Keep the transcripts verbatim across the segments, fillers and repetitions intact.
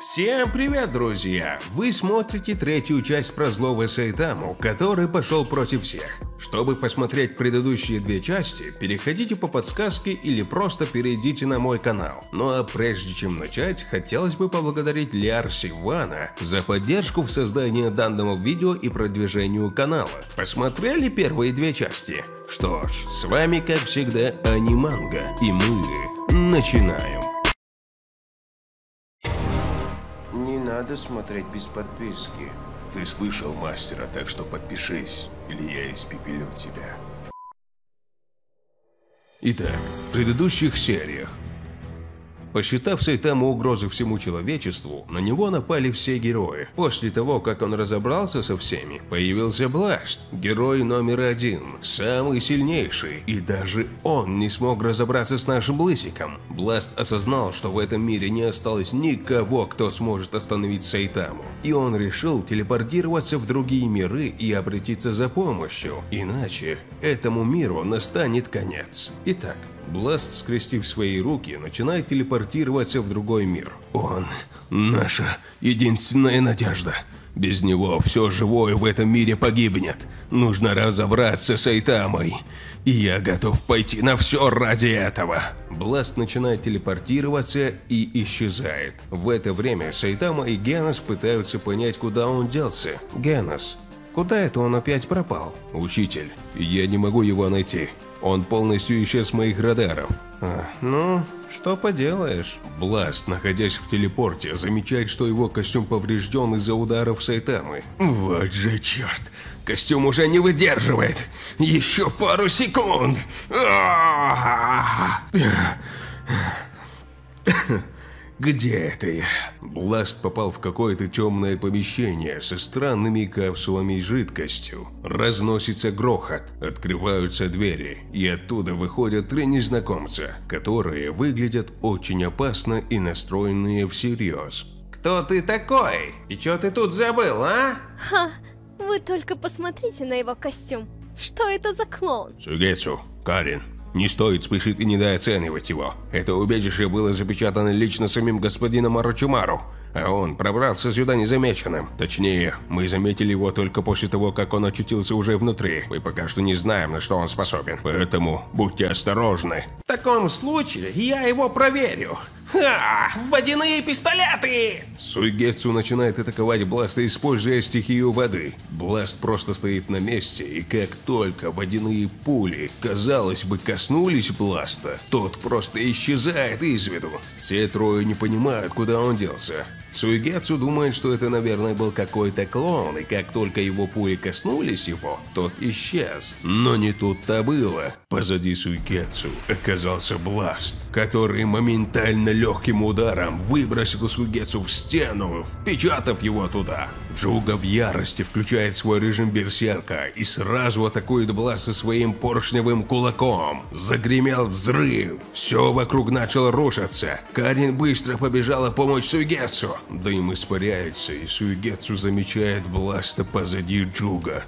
Всем привет, друзья! Вы смотрите третью часть про злого Сайтаму, который пошел против всех. Чтобы посмотреть предыдущие две части, переходите по подсказке или просто перейдите на мой канал. Ну а прежде чем начать, хотелось бы поблагодарить Лярси Вана за поддержку в создании данного видео и продвижению канала. Посмотрели первые две части? Что ж, с вами как всегда Аниманга, и мы начинаем. Не надо смотреть без подписки. Ты слышал мастера, так что подпишись, или я испепелю тебя. Итак, в предыдущих сериях. Посчитав Сайтаму угрозы всему человечеству, на него напали все герои. После того, как он разобрался со всеми, появился Бласт, герой номер один, самый сильнейший. И даже он не смог разобраться с нашим лысиком. Бласт осознал, что в этом мире не осталось никого, кто сможет остановить Сайтаму. И он решил телепортироваться в другие миры и обратиться за помощью. Иначе этому миру настанет конец. Итак, Бласт, скрестив свои руки, начинает телепортироваться в другой мир. Он – наша единственная надежда. Без него все живое в этом мире погибнет. Нужно разобраться с Сайтамой. И я готов пойти на все ради этого. Бласт начинает телепортироваться и исчезает. В это время Сайтама и Геннес пытаются понять, куда он делся. Геннес, куда это он опять пропал? Учитель, я не могу его найти. Он полностью исчез с моих радаров. А, ну, что поделаешь? Бласт, находясь в телепорте, замечает, что его костюм поврежден из-за ударов Сайтамы. Вот же черт! Костюм уже не выдерживает! Еще пару секунд! Где это я? Бласт попал в какое-то темное помещение со странными капсулами и жидкостью. Разносится грохот, открываются двери, и оттуда выходят три незнакомца, которые выглядят очень опасно и настроенные всерьез. Кто ты такой? И чё ты тут забыл, а? Ха, вы только посмотрите на его костюм. Что это за клоун? Суйгецу, Карин. Не стоит спешить и недооценивать его. Это убежище было запечатано лично самим господином Орочимару, а он пробрался сюда незамеченным. Точнее, мы заметили его только после того, как он очутился уже внутри. Мы пока что не знаем, на что он способен, поэтому будьте осторожны. В таком случае я его проверю. Ха! Водяные пистолеты! Суйгецу начинает атаковать Бласта, используя стихию воды. Бласт просто стоит на месте, и как только водяные пули, казалось бы, коснулись Бласта, тот просто исчезает из виду. Все трое не понимают, куда он делся. Суйгецу думает, что это, наверное, был какой-то клоун, и как только его пули коснулись его, тот исчез. Но не тут-то было. Позади Суйгецу оказался Бласт, который моментально легким ударом выбросил Суйгецу в стену, впечатав его туда. Джуга в ярости включает свой режим берсерка и сразу атакует Бласта своим поршневым кулаком. Загремел взрыв, все вокруг начало рушиться. Карин быстро побежала помочь Суйгецу. Дым испаряется, и Суйгецу замечает Бласта позади Джуга.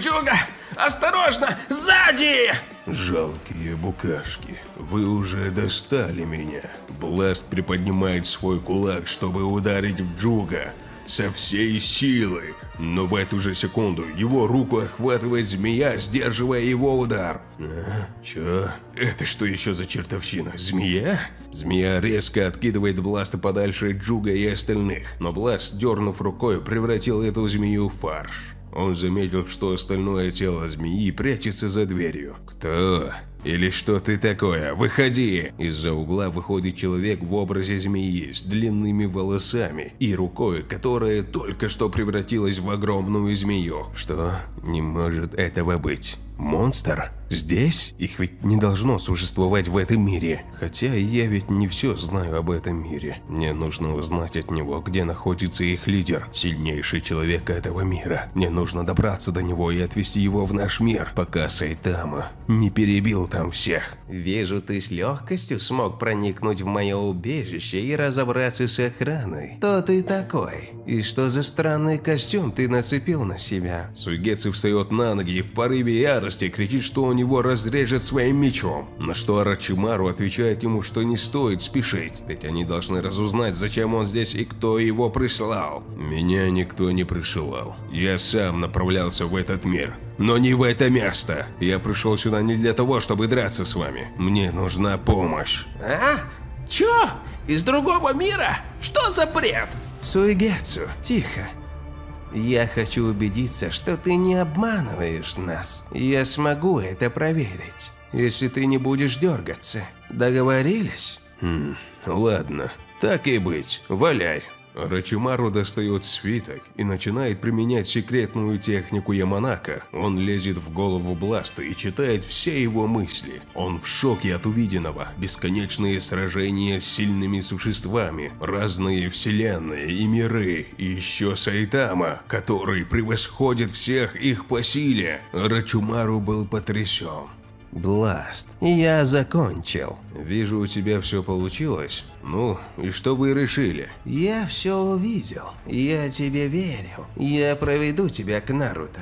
Джуга, осторожно, сзади! Жалкие букашки, вы уже достали меня. Бласт приподнимает свой кулак, чтобы ударить в Джуга со всей силы, но в эту же секунду его руку охватывает змея, сдерживая его удар. А? Чё? Это что еще за чертовщина? Змея? Змея резко откидывает Бласта подальше от Джуга и остальных, но Бласт, дернув рукой, превратил эту змею в фарш. Он заметил, что остальное тело змеи прячется за дверью. Кто? Или что ты такое? Выходи! Из-за угла выходит человек в образе змеи с длинными волосами и рукой, которая только что превратилась в огромную змею. Что? Не может этого быть. Монстр? Здесь? Их ведь не должно существовать в этом мире. Хотя я ведь не все знаю об этом мире. Мне нужно узнать от него, где находится их лидер, сильнейший человек этого мира. Мне нужно добраться до него и отвезти его в наш мир, пока Сайтама не перебил там всех. Вижу, ты с легкостью смог проникнуть в мое убежище и разобраться с охраной. Кто ты такой? И что за странный костюм ты нацепил на себя? Суйгецу встает на ноги и в порыве ярости ярости кричит, что он его разрежет своим мечом, на что Орочимару отвечает ему, что не стоит спешить, ведь они должны разузнать, зачем он здесь и кто его прислал. Меня никто не присылал. Я сам направлялся в этот мир, но не в это место. Я пришел сюда не для того, чтобы драться с вами. Мне нужна помощь. А? Чё? Из другого мира? Что за бред? Суйгецу, тихо. Я хочу убедиться, что ты не обманываешь нас. Я смогу это проверить, если ты не будешь дергаться. Договорились? Хм, ладно, так и быть, валяй. Рачумару достает свиток и начинает применять секретную технику Яманака. Он лезет в голову Бласта и читает все его мысли. Он в шоке от увиденного. Бесконечные сражения с сильными существами, разные вселенные и миры, и еще Сайтама, который превосходит всех их по силе. Рачумару был потрясен. Бласт, я закончил. Вижу, у тебя все получилось. Ну, и что вы решили? Я все увидел. Я тебе верю. Я проведу тебя к Наруто.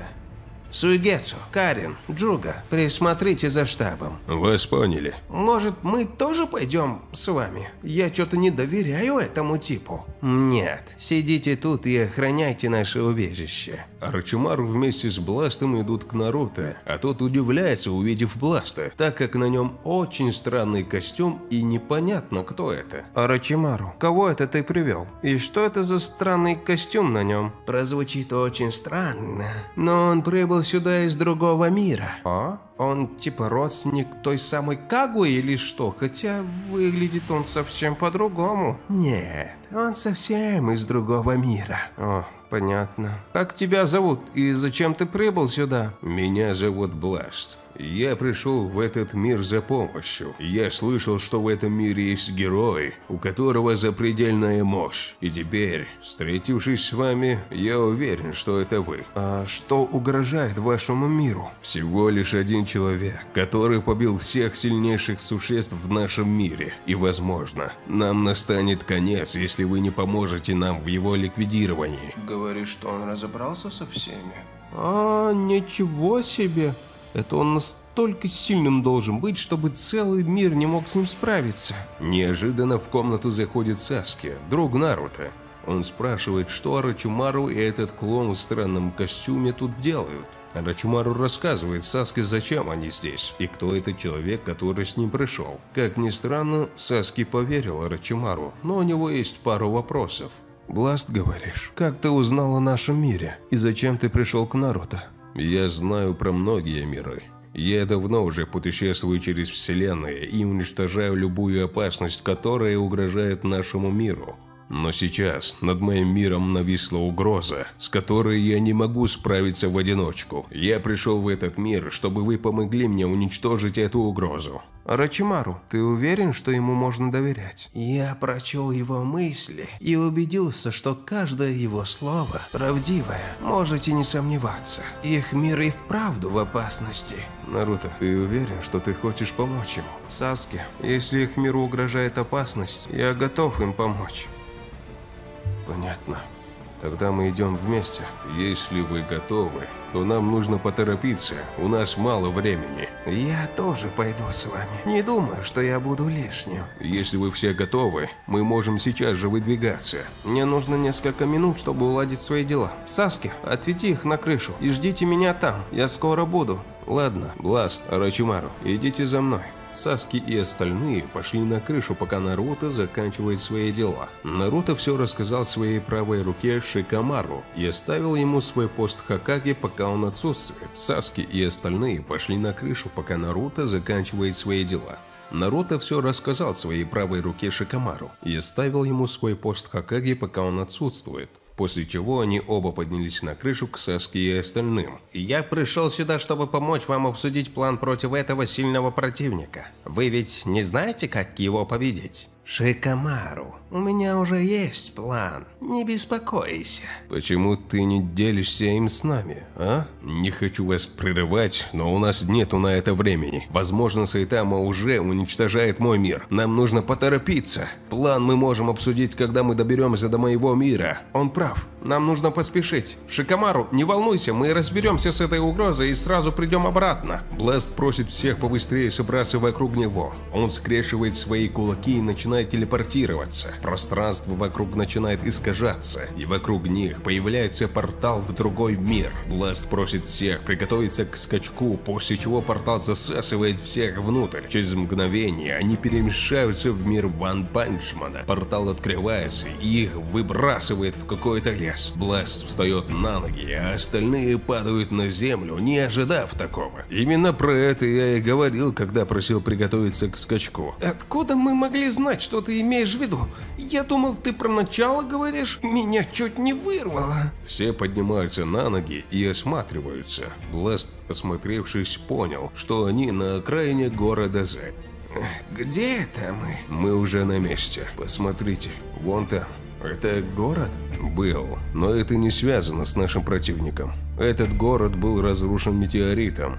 Суйгецу, Карин, Джуга, присмотрите за штабом. Вас поняли. Может, мы тоже пойдем с вами? Я что-то не доверяю этому типу. Нет, сидите тут и охраняйте наше убежище. Орочимару вместе с Бластом идут к Наруто, а тот удивляется, увидев Бласта, так как на нем очень странный костюм и непонятно, кто это. Орочимару, кого это ты привел? И что это за странный костюм на нем? Прозвучит очень странно, но он прибыл сюда из другого мира. А? Он типа родственник той самой Кагуи или что? Хотя выглядит он совсем по-другому. Нет, он совсем из другого мира. О, понятно. Как тебя зовут и зачем ты прибыл сюда? Меня зовут Бласт. Я пришел в этот мир за помощью. Я слышал, что в этом мире есть герой, у которого запредельная мощь. И теперь, встретившись с вами, я уверен, что это вы. А что угрожает вашему миру? Всего лишь один человек, который побил всех сильнейших существ в нашем мире. И, возможно, нам настанет конец, если вы не поможете нам в его ликвидировании. Говоришь, что он разобрался со всеми? А, ничего себе! Это он настолько сильным должен быть, чтобы целый мир не мог с ним справиться. Неожиданно в комнату заходит Саске, друг Наруто. Он спрашивает, что Орочимару и этот клоун в странном костюме тут делают. Рачумару рассказывает Саске, зачем они здесь и кто этот человек, который с ним пришел. Как ни странно, Саске поверил Рачумару, но у него есть пару вопросов. Бласт, говоришь, как ты узнал о нашем мире и зачем ты пришел к Наруто? Я знаю про многие миры. Я давно уже путешествую через вселенные и уничтожаю любую опасность, которая угрожает нашему миру. Но сейчас над моим миром нависла угроза, с которой я не могу справиться в одиночку. Я пришел в этот мир, чтобы вы помогли мне уничтожить эту угрозу. Орочимару, ты уверен, что ему можно доверять? Я прочел его мысли и убедился, что каждое его слово правдивое, можете не сомневаться. Их мир и вправду в опасности. Наруто, ты уверен, что ты хочешь помочь ему? Саске, если их миру угрожает опасность, я готов им помочь. Понятно. Тогда мы идем вместе. Если вы готовы, то нам нужно поторопиться. У нас мало времени. Я тоже пойду с вами. Не думаю, что я буду лишним. Если вы все готовы, мы можем сейчас же выдвигаться. Мне нужно несколько минут, чтобы уладить свои дела. Саске, отведи их на крышу и ждите меня там. Я скоро буду. Ладно, Бласт, Орочимару, идите за мной. Саске и остальные пошли на крышу, пока Наруто заканчивает свои дела. Наруто все рассказал своей правой руке Шикамару и оставил ему свой пост Хокаге, пока он отсутствует. Саске и остальные пошли на крышу, пока Наруто заканчивает свои дела. Наруто все рассказал своей правой руке Шикамару и оставил ему свой пост Хокаге, пока он отсутствует. После чего они оба поднялись на крышу к Саске и остальным. «Я пришел сюда, чтобы помочь вам обсудить план против этого сильного противника. Вы ведь не знаете, как его победить?» Шикамару, у меня уже есть план, не беспокойся. Почему ты не делишься им с нами, а? Не хочу вас прерывать, но у нас нету на это времени. Возможно, Сайтама уже уничтожает мой мир. Нам нужно поторопиться. План мы можем обсудить, когда мы доберемся до моего мира. Он прав, нам нужно поспешить. Шикамару, не волнуйся, мы разберемся с этой угрозой и сразу придем обратно. Бласт просит всех побыстрее собраться вокруг него. Он скрещивает свои кулаки и начинает телепортироваться. Пространство вокруг начинает искажаться, и вокруг них появляется портал в другой мир. Бласт просит всех приготовиться к скачку, после чего портал засасывает всех внутрь. Через мгновение они перемещаются в мир Ванпанчмена. Портал открывается и их выбрасывает в какой-то лес. Бласт встает на ноги, а остальные падают на землю, не ожидав такого. Именно про это я и говорил, когда просил приготовиться к скачку. Откуда мы могли знать, что ты имеешь в виду? Я думал, ты про начало говоришь. Меня чуть не вырвало. Все поднимаются на ноги и осматриваются. Бласт, осмотревшись, понял, что они на окраине города Зэ. Где это мы? Мы уже на месте. Посмотрите, вон там. Это город? Был, но это не связано с нашим противником. Этот город был разрушен метеоритом.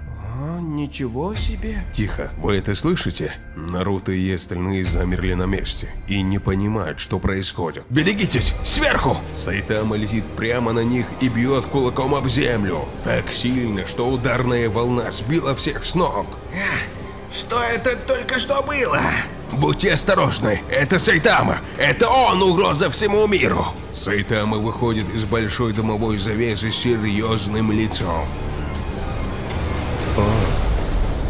Ничего себе. Тихо, вы это слышите? Наруто и остальные замерли на месте и не понимают, что происходит. Берегитесь, сверху! Сайтама летит прямо на них и бьет кулаком об землю. Так сильно, что ударная волна сбила всех с ног. Что это только что было? Будьте осторожны, это Сайтама, это он угроза всему миру. Сайтама выходит из большой дымовой завесы с серьезным лицом.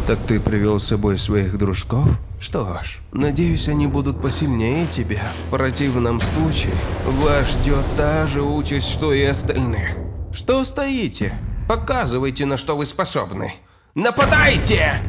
Так ты привел с собой своих дружков? Что ж, надеюсь, они будут посильнее тебя. В противном случае вас ждет та же участь, что и остальных. Что стоите? Показывайте, на что вы способны. Нападайте!